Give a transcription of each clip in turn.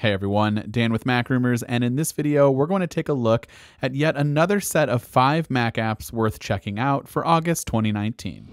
Hey everyone, Dan with MacRumors, and in this video, we're going to take a look at yet another set of 5 Mac apps worth checking out for August 2019.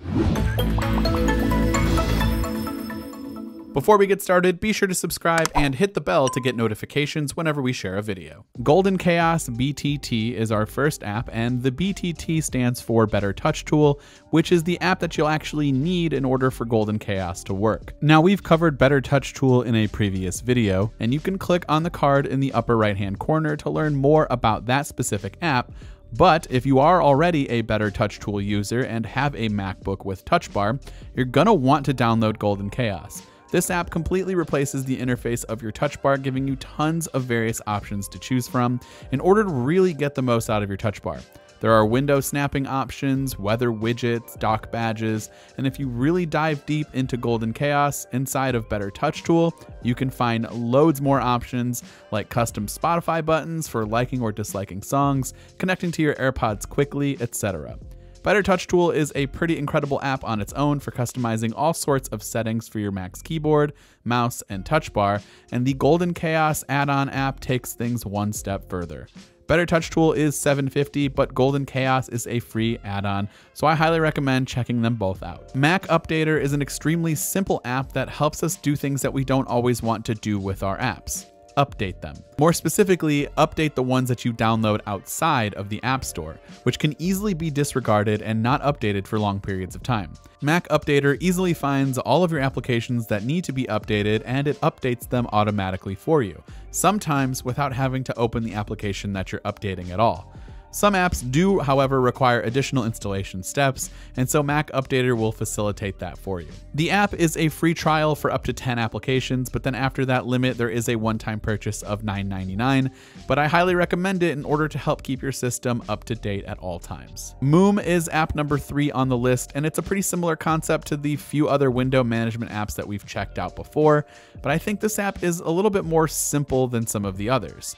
Before we get started, be sure to subscribe and hit the bell to get notifications whenever we share a video. Golden Chaos BTT is our first app, and the BTT stands for BetterTouchTool, which is the app that you'll actually need in order for Golden Chaos to work. Now, we've covered BetterTouchTool in a previous video, and you can click on the card in the upper right-hand corner to learn more about that specific app. But if you are already a BetterTouchTool user and have a MacBook with Touch Bar, you're gonna want to download Golden Chaos. This app completely replaces the interface of your Touch Bar, giving you tons of various options to choose from in order to really get the most out of your Touch Bar. There are window snapping options, weather widgets, dock badges, and if you really dive deep into Golden Chaos inside of BetterTouchTool, you can find loads more options like custom Spotify buttons for liking or disliking songs, connecting to your AirPods quickly, etc. BetterTouchTool is a pretty incredible app on its own for customizing all sorts of settings for your Mac's keyboard, mouse, and touch bar, and the Golden Chaos add-on app takes things one step further. BetterTouchTool is $7.50, but Golden Chaos is a free add-on, so I highly recommend checking them both out. MacUpdater is an extremely simple app that helps us do things that we don't always want to do with our apps. Update them. More specifically, update the ones that you download outside of the App Store, which can easily be disregarded and not updated for long periods of time. MacUpdater easily finds all of your applications that need to be updated, and it updates them automatically for you, sometimes without having to open the application that you're updating at all. Some apps do, however, require additional installation steps, and so MacUpdater will facilitate that for you. The app is a free trial for up to 10 applications, but then after that limit, there is a one-time purchase of $9.99, but I highly recommend it in order to help keep your system up to date at all times. Moom is app number 3 on the list, and it's a pretty similar concept to the few other window management apps that we've checked out before, but I think this app is a little bit more simple than some of the others.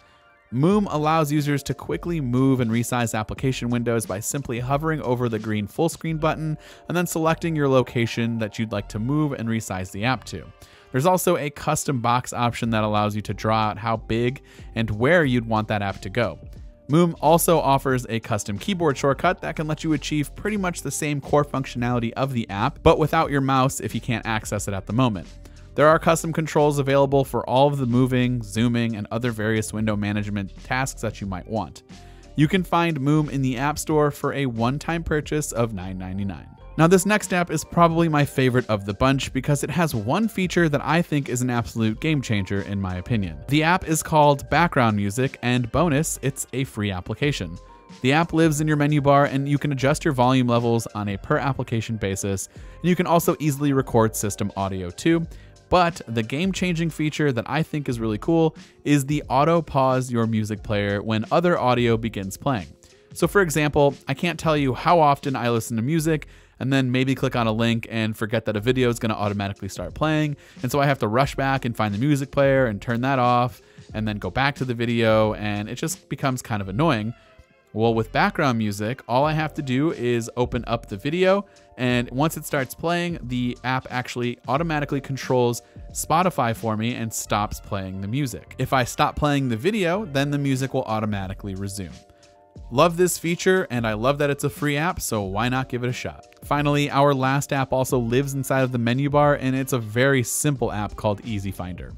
Moom allows users to quickly move and resize application windows by simply hovering over the green full screen button and then selecting your location that you'd like to move and resize the app to. There's also a custom box option that allows you to draw out how big and where you'd want that app to go. Moom also offers a custom keyboard shortcut that can let you achieve pretty much the same core functionality of the app, but without your mouse if you can't access it at the moment. There are custom controls available for all of the moving, zooming, and other various window management tasks that you might want. You can find Moom in the App Store for a one-time purchase of $9.99. Now, this next app is probably my favorite of the bunch because it has one feature that I think is an absolute game changer in my opinion. The app is called Background Music, and bonus, it's a free application. The app lives in your menu bar, and you can adjust your volume levels on a per application basis, and you can also easily record system audio too. But the game-changing feature that I think is really cool is the auto-pause your music player when other audio begins playing. So for example, I can't tell you how often I listen to music and then maybe click on a link and forget that a video is going to automatically start playing, and so I have to rush back and find the music player and turn that off and then go back to the video, and it just becomes kind of annoying. Well, with background music, all I have to do is open up the video, and once it starts playing, the app actually automatically controls Spotify for me and stops playing the music. If I stop playing the video, then the music will automatically resume. Love this feature, and I love that it's a free app, so why not give it a shot? Finally, our last app also lives inside of the menu bar, and it's a very simple app called EasyFinder.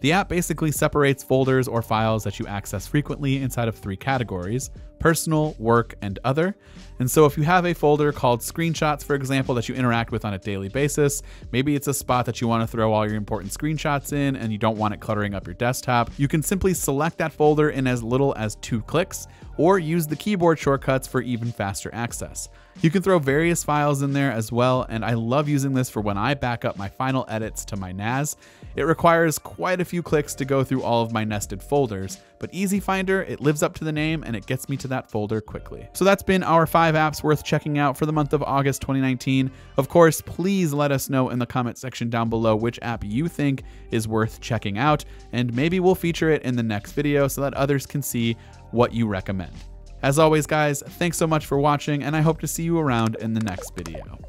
The app basically separates folders or files that you access frequently inside of 3 categories: personal, work, and other. And so if you have a folder called screenshots, for example, that you interact with on a daily basis, maybe it's a spot that you want to throw all your important screenshots in and you don't want it cluttering up your desktop, you can simply select that folder in as little as 2 clicks, or use the keyboard shortcuts for even faster access. You can throw various files in there as well, and I love using this for when I back up my final edits to my NAS. It requires quite a few clicks to go through all of my nested folders, but EasyFinder, it lives up to the name and it gets me to that folder quickly. So that's been our 5 apps worth checking out for the month of August 2019. Of course, please let us know in the comment section down below which app you think is worth checking out, and maybe we'll feature it in the next video so that others can see what you recommend. As always, guys, thanks so much for watching, and I hope to see you around in the next video.